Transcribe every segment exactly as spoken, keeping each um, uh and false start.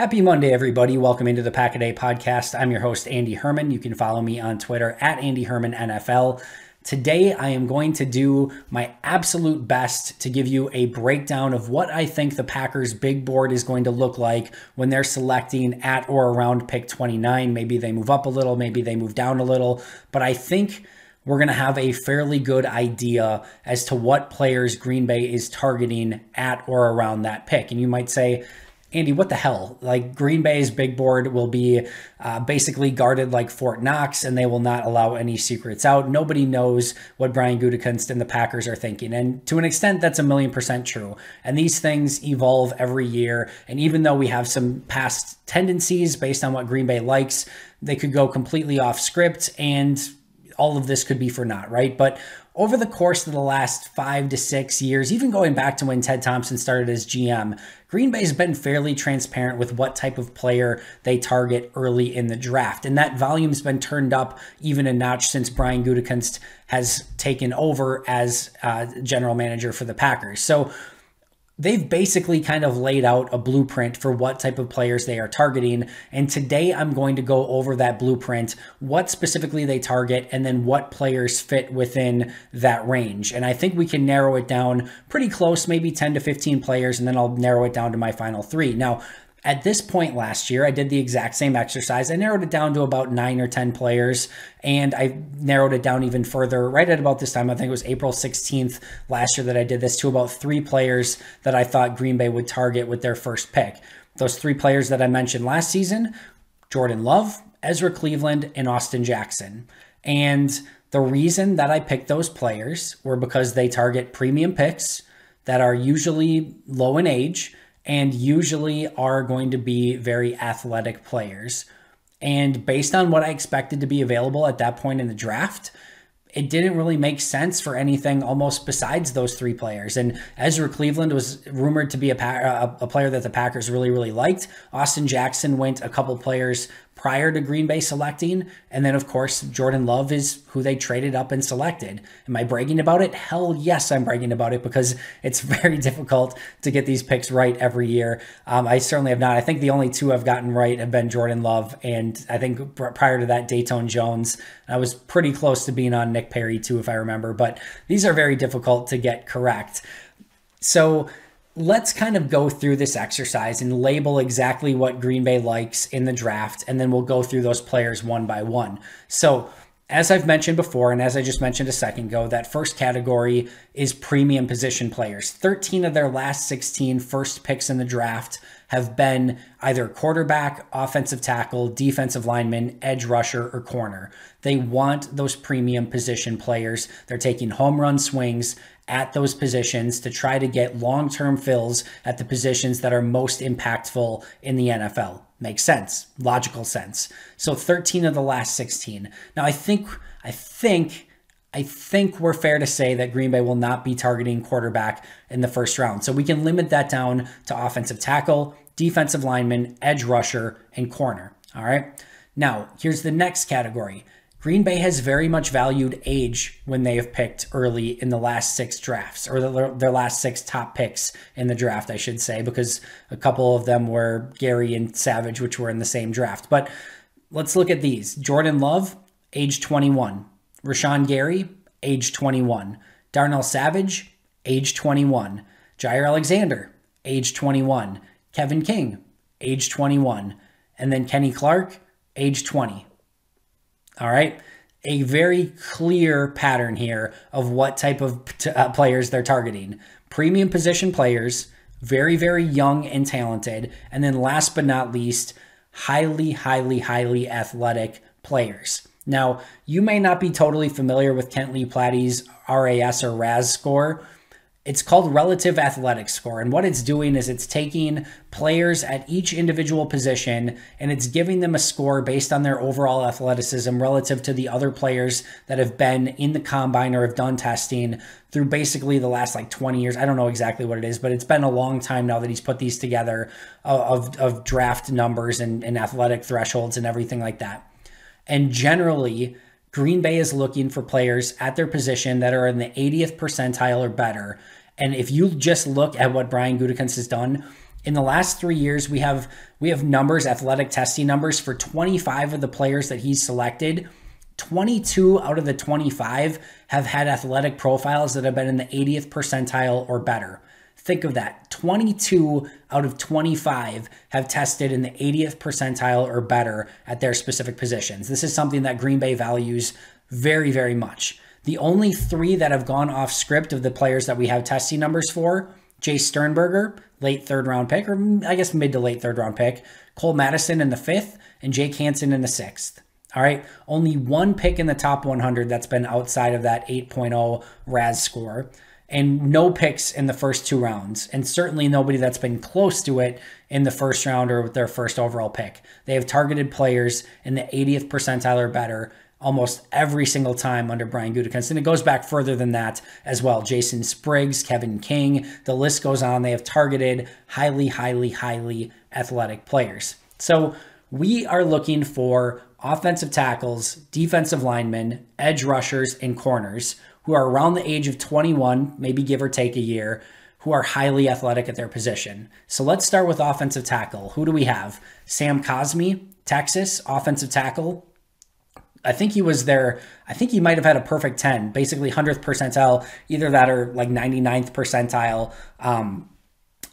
Happy Monday, everybody. Welcome into the Pack-a-Day podcast. I'm your host, Andy Herman. You can follow me on Twitter at Andy Herman N F L. Today, I am going to do my absolute best to give you a breakdown of what I think the Packers' big board is going to look like when they're selecting at or around pick twenty-nine. Maybe they move up a little, maybe they move down a little, but I think we're going to have a fairly good idea as to what players Green Bay is targeting at or around that pick. And you might say, Andy, what the hell? Like, Green Bay's big board will be uh, basically guarded like Fort Knox, and they will not allow any secrets out. Nobody knows what Brian Gutekunst and the Packers are thinking. And to an extent, that's a million percent true. And these things evolve every year. And even though we have some past tendencies based on what Green Bay likes, they could go completely off script, and all of this could be for naught, right? But over the course of the last five to six years, even going back to when Ted Thompson started as G M, Green Bay's been fairly transparent with what type of player they target early in the draft. And that volume's been turned up even a notch since Brian Gutekunst has taken over as uh, general manager for the Packers. So they've basically kind of laid out a blueprint for what type of players they are targeting. And today I'm going to go over that blueprint, what specifically they target, and then what players fit within that range. And I think we can narrow it down pretty close, maybe ten to fifteen players, and then I'll narrow it down to my final three. Now, at this point last year, I did the exact same exercise. I narrowed it down to about nine or ten players, and I narrowed it down even further right at about this time. I think it was April sixteenth last year that I did this, to about three players that I thought Green Bay would target with their first pick. Those three players that I mentioned last season: Jordan Love, Ezra Cleveland, and Austin Jackson. And the reason that I picked those players were because they target premium picks that are usually low in age and usually are going to be very athletic players. And based on what I expected to be available at that point in the draft, it didn't really make sense for anything almost besides those three players. And Ezra Cleveland was rumored to be a, a player that the Packers really, really liked. Austin Jackson went a couple players prior to Green Bay selecting. And then, of course, Jordan Love is who they traded up and selected. Am I bragging about it? Hell yes, I'm bragging about it, because it's very difficult to get these picks right every year. Um, I certainly have not. I think the only two I've gotten right have been Jordan Love, and I think prior to that, Dayton Jones. I was pretty close to being on Nick Perry too, if I remember, but these are very difficult to get correct. So let's kind of go through this exercise and label exactly what Green Bay likes in the draft, and then we'll go through those players one by one. So as I've mentioned before, and as I just mentioned a second ago, that first category is premium position players. thirteen of their last sixteen first picks in the draft have been either quarterback, offensive tackle, defensive lineman, edge rusher, or corner. They want those premium position players. They're taking home run swings at those positions to try to get long-term fills at the positions that are most impactful in the N F L. Makes sense, logical sense. So thirteen of the last sixteen. Now I think, I think, I think we're fair to say that Green Bay will not be targeting quarterback in the first round. So we can limit that down to offensive tackle, defensive lineman, edge rusher, and corner. All right. Now here's the next category. Green Bay has very much valued age when they have picked early in the last six drafts, or the, their last six top picks in the draft, I should say, because a couple of them were Gary and Savage, which were in the same draft. But let's look at these. Jordan Love, age twenty-one. Rashawn Gary, age twenty-one. Darnell Savage, age twenty-one. Jair Alexander, age twenty-one. Kevin King, age twenty-one. And then Kenny Clark, age twenty. All right. A very clear pattern here of what type of t- uh, players they're targeting. Premium position players, very, very young and talented. And then last but not least, highly, highly, highly athletic players. Now, you may not be totally familiar with Kent Lee Platty's R A S or R A S score. It's called relative athletic score. And what it's doing is it's taking players at each individual position, and it's giving them a score based on their overall athleticism relative to the other players that have been in the combine or have done testing through basically the last like twenty years. I don't know exactly what it is, but it's been a long time now that he's put these together of, of draft numbers and, and athletic thresholds and everything like that. And generally, Green Bay is looking for players at their position that are in the eightieth percentile or better. And if you just look at what Brian Gutekunst has done, In the last three years, we have we have numbers, athletic testing numbers for twenty-five of the players that he's selected. twenty-two out of the twenty-five have had athletic profiles that have been in the eightieth percentile or better. Think of that. twenty-two out of twenty-five have tested in the eightieth percentile or better at their specific positions. This is something that Green Bay values very, very much. The only three that have gone off script of the players that we have testing numbers for: Jay Sternberger, late third round pick, or I guess mid to late third round pick, Cole Madison in the fifth, and Jake Hansen in the sixth. All right, only one pick in the top one hundred that's been outside of that eight point oh R A S score, and no picks in the first two rounds, and certainly nobody that's been close to it in the first round or with their first overall pick. They have targeted players in the eightieth percentile or better almost every single time under Brian Gutekunst. And it goes back further than that as well. Jason Spriggs, Kevin King, the list goes on. They have targeted highly, highly, highly athletic players. So we are looking for offensive tackles, defensive linemen, edge rushers, and corners who are around the age of twenty-one, maybe give or take a year, who are highly athletic at their position. So let's start with offensive tackle. Who do we have? Sam Cosmi, Texas, offensive tackle. I think he was there. I think he might have had a perfect ten, basically hundredth percentile, either that or like ninety-ninth percentile um,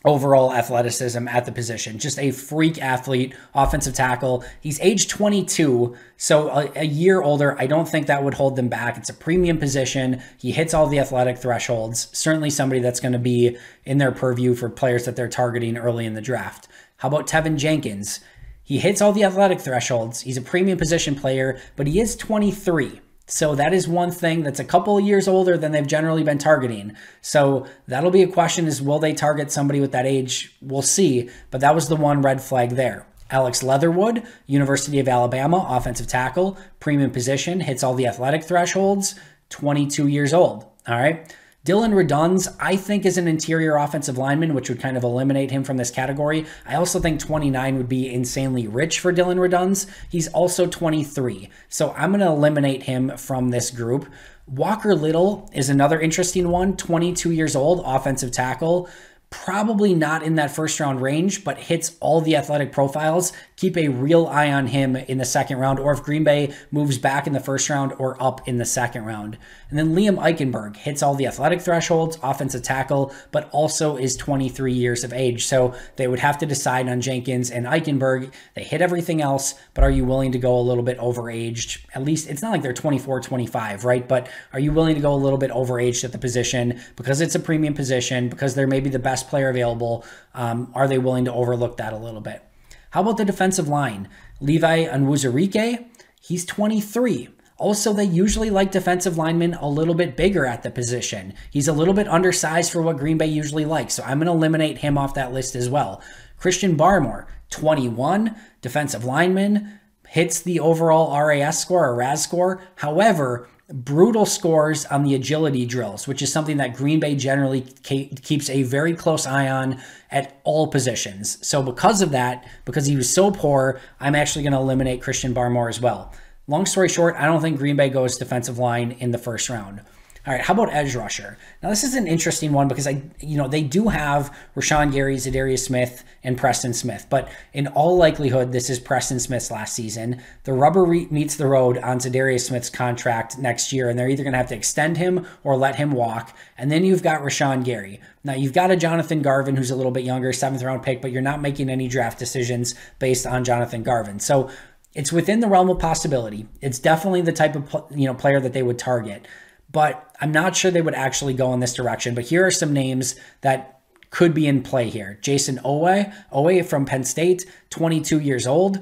overall athleticism at the position. Just a freak athlete, offensive tackle. He's age twenty-two, so a, a year older. I don't think that would hold them back. It's a premium position. He hits all the athletic thresholds. Certainly somebody that's going to be in their purview for players that they're targeting early in the draft. How about Tevin Jenkins? He hits all the athletic thresholds. He's a premium position player, but he is twenty-three. So that is one thing that's a couple of years older than they've generally been targeting. So that'll be a question, is will they target somebody with that age? We'll see, but that was the one red flag there. Alex Leatherwood, University of Alabama, offensive tackle, premium position, hits all the athletic thresholds, twenty-two years old, all right? Dylan Reddons, I think, is an interior offensive lineman, which would kind of eliminate him from this category. I also think twenty-nine would be insanely rich for Dylan Reddons. He's also twenty-three, so I'm going to eliminate him from this group. Walker Little is another interesting one, twenty-two years old, offensive tackle. Probably not in that first round range, but hits all the athletic profiles. Keep a real eye on him in the second round, or if Green Bay moves back in the first round or up in the second round. And then Liam Eichenberg hits all the athletic thresholds, offensive tackle, but also is twenty-three years of age. So they would have to decide on Jenkins and Eichenberg. They hit everything else, but are you willing to go a little bit overaged? At least it's not like they're twenty-four, twenty-five, right? But are you willing to go a little bit overaged at the position because it's a premium position, because they're maybe the best player available? Um, are they willing to overlook that a little bit? How about the defensive line? Levi Nwuzurike, he's twenty-three. Also, they usually like defensive linemen a little bit bigger at the position. He's a little bit undersized for what Green Bay usually likes, so I'm going to eliminate him off that list as well. Christian Barmore, twenty-one, defensive lineman, hits the overall R A S score or R A S score. However, brutal scores on the agility drills, which is something that Green Bay generally keeps a very close eye on at all positions. So because of that, because he was so poor, I'm actually going to eliminate Christian Barmore as well. Long story short, I don't think Green Bay goes defensive line in the first round. All right, how about edge rusher? Now, this is an interesting one because I, you know, they do have Rashawn Gary, Zadarius Smith, and Preston Smith, but in all likelihood, this is Preston Smith's last season. The rubber meets the road on Zadarius Smith's contract next year, and they're either going to have to extend him or let him walk. And then you've got Rashawn Gary. Now, you've got a Jonathan Garvin who's a little bit younger, seventh round pick, but you're not making any draft decisions based on Jonathan Garvin. So it's within the realm of possibility. It's definitely the type of, you know, player that they would target, but I'm not sure they would actually go in this direction. But here are some names that could be in play here. Jayson Oweh, Oweh from Penn State, twenty-two years old.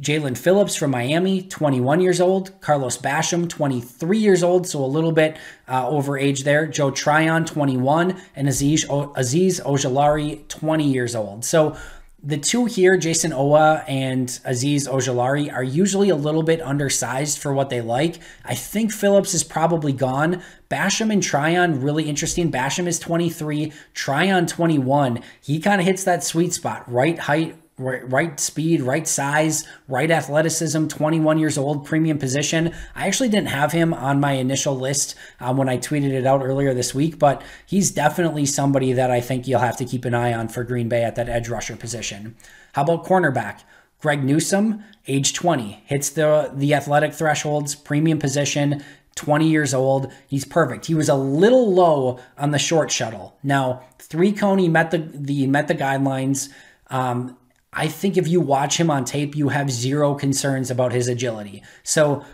Jalen Phillips from Miami, twenty-one years old. Carlos Basham, twenty-three years old, so a little bit uh, over age there. Joe Tryon, twenty-one, and Aziz, o Aziz Ojalari, twenty years old. So the two here, Jayson Oweh and Aziz Ojalari, are usually a little bit undersized for what they like. I think Phillips is probably gone. Basham and Tryon, really interesting. Basham is twenty-three, Tryon twenty-one. He kind of hits that sweet spot, right height, Right, right speed, right size, right athleticism, twenty-one years old, premium position. I actually didn't have him on my initial list um, when I tweeted it out earlier this week, but he's definitely somebody that I think you'll have to keep an eye on for Green Bay at that edge rusher position. How about cornerback? Greg Newsome, age twenty, hits the, the athletic thresholds, premium position, twenty years old. He's perfect. He was a little low on the short shuttle. Now, three cone, he met the, the, met the guidelines. Um, I think if you watch him on tape, you have zero concerns about his agility. So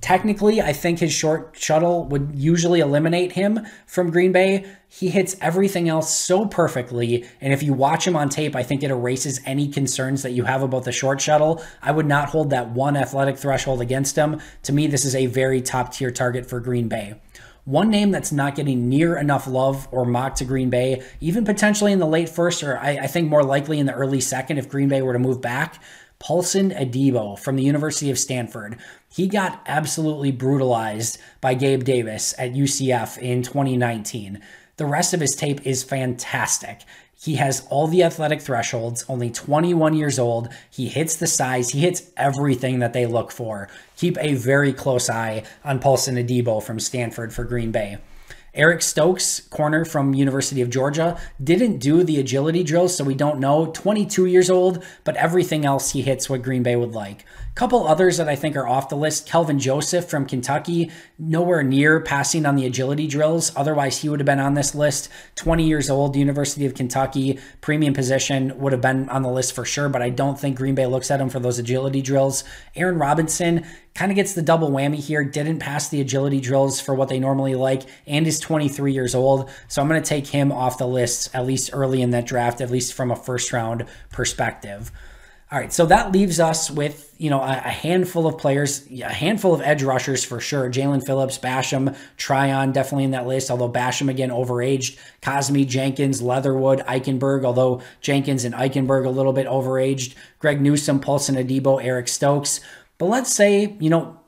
technically, I think his short shuttle would usually eliminate him from Green Bay. He hits everything else so perfectly. And if you watch him on tape, I think it erases any concerns that you have about the short shuttle. I would not hold that one athletic threshold against him. To me, this is a very top tier target for Green Bay. One name that's not getting near enough love or mock to Green Bay, even potentially in the late first, or I, I think more likely in the early second if Green Bay were to move back, Paulson Adebo from the University of Stanford. He got absolutely brutalized by Gabe Davis at U C F in twenty nineteen. The rest of his tape is fantastic. He has all the athletic thresholds, only twenty-one years old. He hits the size. He hits everything that they look for. Keep a very close eye on Paulson Adebo from Stanford for Green Bay. Eric Stokes, corner from University of Georgia, didn't do the agility drills, so we don't know. twenty-two years old, but everything else he hits what Green Bay would like. Couple others that I think are off the list. Kelvin Joseph from Kentucky, nowhere near passing on the agility drills. Otherwise, he would have been on this list. twenty years old, University of Kentucky, premium position, would have been on the list for sure, but I don't think Green Bay looks at him for those agility drills. Aaron Robinson kind of gets the double whammy here. Didn't pass the agility drills for what they normally like, and is twenty-three years old. So I'm going to take him off the list, at least early in that draft, at least from a first round perspective. All right, so that leaves us with, you know, a, a handful of players, a handful of edge rushers for sure. Jalen Phillips, Basham, Tryon, definitely in that list, although Basham, again, overaged. Cosmi, Jenkins, Leatherwood, Eichenberg, although Jenkins and Eichenberg a little bit overaged. Greg Newsome, Paulson Adebo, Eric Stokes. But let's say, you know,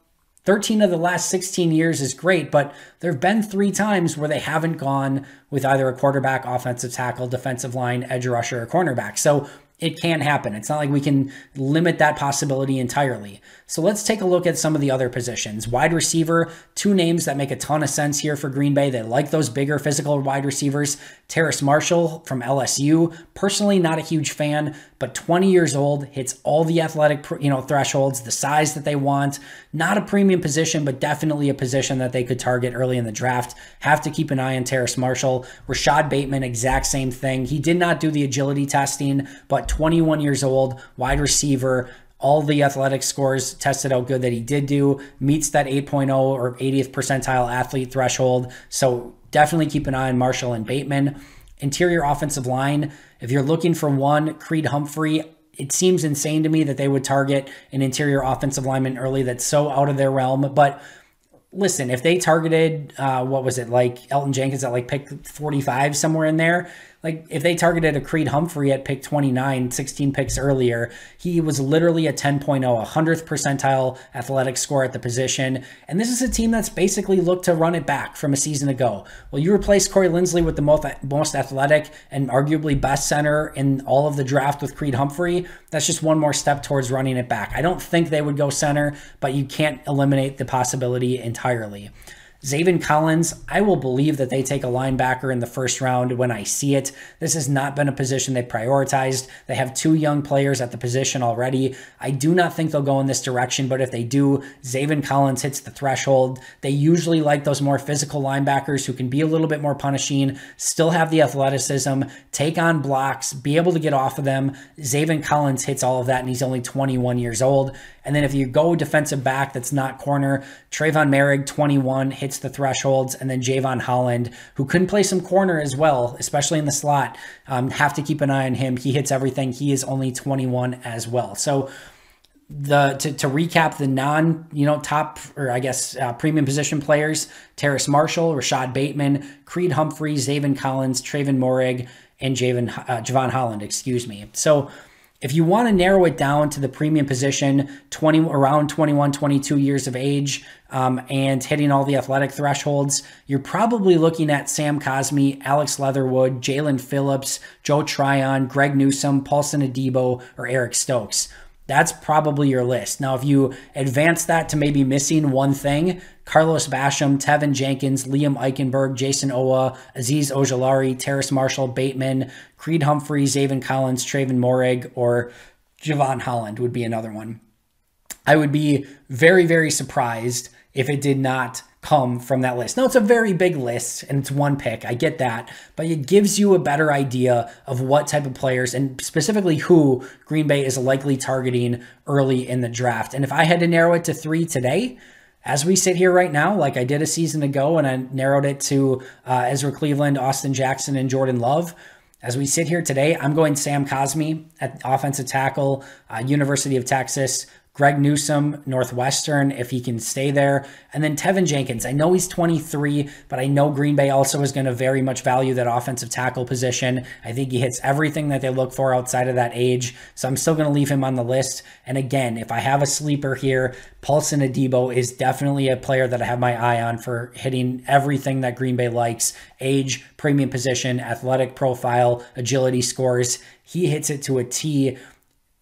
thirteen of the last sixteen years is great, but there have been three times where they haven't gone with either a quarterback, offensive tackle, defensive line, edge rusher, or cornerback. So it can happen. It's not like we can limit that possibility entirely. So let's take a look at some of the other positions. Wide receiver, two names that make a ton of sense here for Green Bay. They like those bigger physical wide receivers. Terrace Marshall from L S U, personally not a huge fan, but twenty years old, hits all the athletic, you know, thresholds, the size that they want. Not a premium position, but definitely a position that they could target early in the draft. Have to keep an eye on Terrace Marshall. Rashad Bateman, exact same thing. He did not do the agility testing, but twenty-one years old, wide receiver, all the athletic scores tested out good that he did do, meets that eight point oh or eightieth percentile athlete threshold. So definitely keep an eye on Marshall and Bateman. Interior offensive line, if you're looking for one, Creed Humphrey. It seems insane to me that they would target an interior offensive lineman early. That's so out of their realm. But listen, if they targeted, uh, what was it, like Elton Jenkins at like pick forty-five, somewhere in there, like if they targeted a Creed Humphrey at pick twenty-nine, sixteen picks earlier, he was literally a ten point oh, a hundredth percentile athletic score at the position. And this is a team that's basically looked to run it back from a season ago. Well, you replace Corey Linsley with the most, most athletic and arguably best center in all of the draft with Creed Humphrey. That's just one more step towards running it back. I don't think they would go center, but you can't eliminate the possibility entirely. Zaven Collins, I will believe that they take a linebacker in the first round when I see it. This has not been a position they prioritized. They have two young players at the position already. I do not think they'll go in this direction, but if they do, Zaven Collins hits the threshold. They usually like those more physical linebackers who can be a little bit more punishing, still have the athleticism, take on blocks, be able to get off of them. Zaven Collins hits all of that, and he's only twenty-one years old. And then if you go defensive back that's not corner, Trevon Moehrig, twenty-one, hits the thresholds, and then Javon Holland, who couldn't play some corner as well, especially in the slot. Um, have to keep an eye on him. He hits everything. He is only twenty-one as well. So the to, to recap the non, you know, top, or I guess uh, premium position players, Terrace Marshall, Rashad Bateman, Creed Humphrey, Zaven Collins, Trevon Moehrig, and Javon, uh, Javon Holland, excuse me. So If you want to narrow it down to the premium position, twenty around twenty-one, twenty-two years of age, um, and hitting all the athletic thresholds, you're probably looking at Sam Cosmi, Alex Leatherwood, Jalen Phillips, Joe Tryon, Greg Newsome, Paulson Adebo, or Eric Stokes. That's probably your list. Now, if you advance that to maybe missing one thing, Carlos Basham, Tevin Jenkins, Liam Eichenberg, Jayson Oweh, Aziz Ojalari, Terrace Marshall, Bateman, Creed Humphrey, Zaven Collins, Trevon Moehrig, or Javon Holland would be another one. I would be very, very surprised if it did not come from that list. Now, it's a very big list, and it's one pick. I get that. But it gives you a better idea of what type of players, and specifically who, Green Bay is likely targeting early in the draft. And if I had to narrow it to three today, as we sit here right now, like I did a season ago, and I narrowed it to uh, Ezra Cleveland, Austin Jackson, and Jordan Love, as we sit here today, I'm going Sam Cosmi at offensive tackle, uh, University of Texas, Greg Newsome, Northwestern, if he can stay there. And then Tevin Jenkins. I know he's twenty-three, but I know Green Bay also is going to very much value that offensive tackle position. I think he hits everything that they look for outside of that age. So I'm still going to leave him on the list. And again, if I have a sleeper here, Paulson Adebo is definitely a player that I have my eye on for hitting everything that Green Bay likes. Age, premium position, athletic profile, agility scores. He hits it to a T.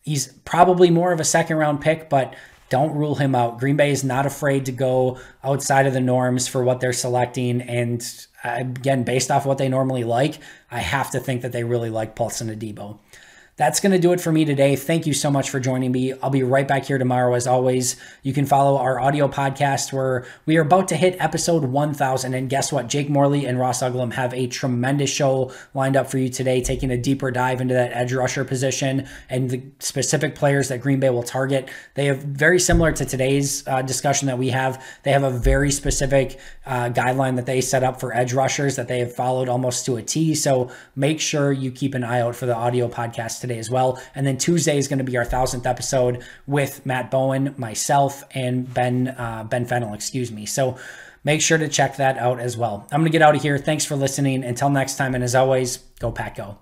He's probably more of a second round pick, but don't rule him out. Green Bay is not afraid to go outside of the norms for what they're selecting. And again, based off what they normally like, I have to think that they really like Paulson Adebo. That's going to do it for me today. Thank you so much for joining me. I'll be right back here tomorrow as always. You can follow our audio podcast where we are about to hit episode one thousand. And guess what? Jake Morley and Ross Uglum have a tremendous show lined up for you today, taking a deeper dive into that edge rusher position and the specific players that Green Bay will target. They have, very similar to today's uh, discussion that we have, they have a very specific uh, guideline that they set up for edge rushers that they have followed almost to a T. So make sure you keep an eye out for the audio podcast today. Today as well. And then Tuesday is going to be our thousandth episode with Matt Bowen, myself, and Ben uh, Ben Fennell, excuse me. So make sure to check that out as well. I'm going to get out of here. Thanks for listening. Until next time, and as always, go Pack Go.